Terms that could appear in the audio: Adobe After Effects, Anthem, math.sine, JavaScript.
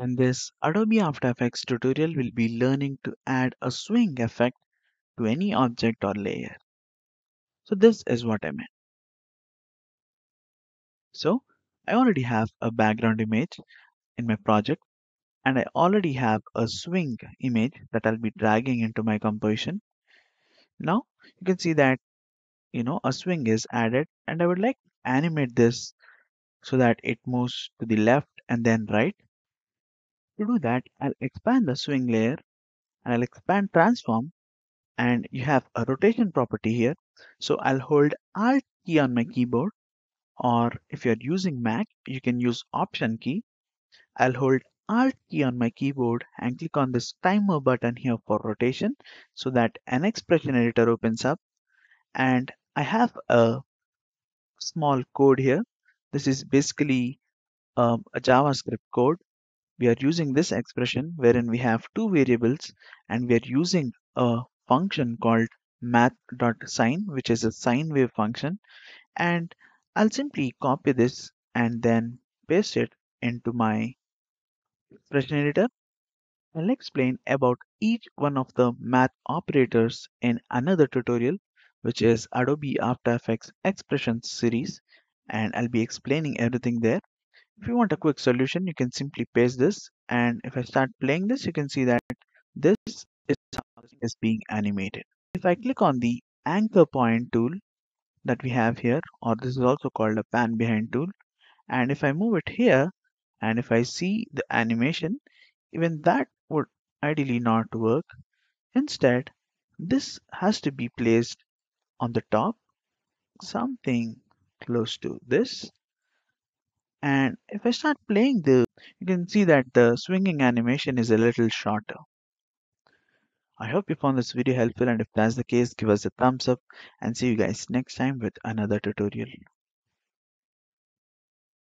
In this Adobe After Effects tutorial, we'll be learning to add a swing effect to any object or layer. So this is what I meant. So I already have a background image in my project, and I already have a swing image that I'll be dragging into my composition. Now you can see that, you know, a swing is added, and I would like to animate this so that it moves to the left and then right. To do that, I'll expand the swing layer and I'll expand transform, and you have a rotation property here. So I'll hold Alt key on my keyboard, or if you're using Mac, you can use Option key. I'll hold Alt key on my keyboard and click on this timer button here for rotation, so that an expression editor opens up, and I have a small code here. This is basically a JavaScript code. We are using this expression wherein we have two variables, and we are using a function called math.sine, which is a sine wave function. And I'll simply copy this and then paste it into my expression editor. I'll explain about each one of the math operators in another tutorial, which is Adobe After Effects Expressions series, and I'll be explaining everything there. If you want a quick solution, you can simply paste this, and if I start playing this, you can see that this is how it is being animated. If I click on the anchor point tool that we have here, or this is also called a pan behind tool, and if I move it here, and if I see the animation, even that would ideally not work. Instead, this has to be placed on the top, something close to this. And if I start playing this, you can see that the swinging animation is a little shorter. I hope you found this video helpful, and if that's the case, give us a thumbs up, and see you guys next time with another tutorial.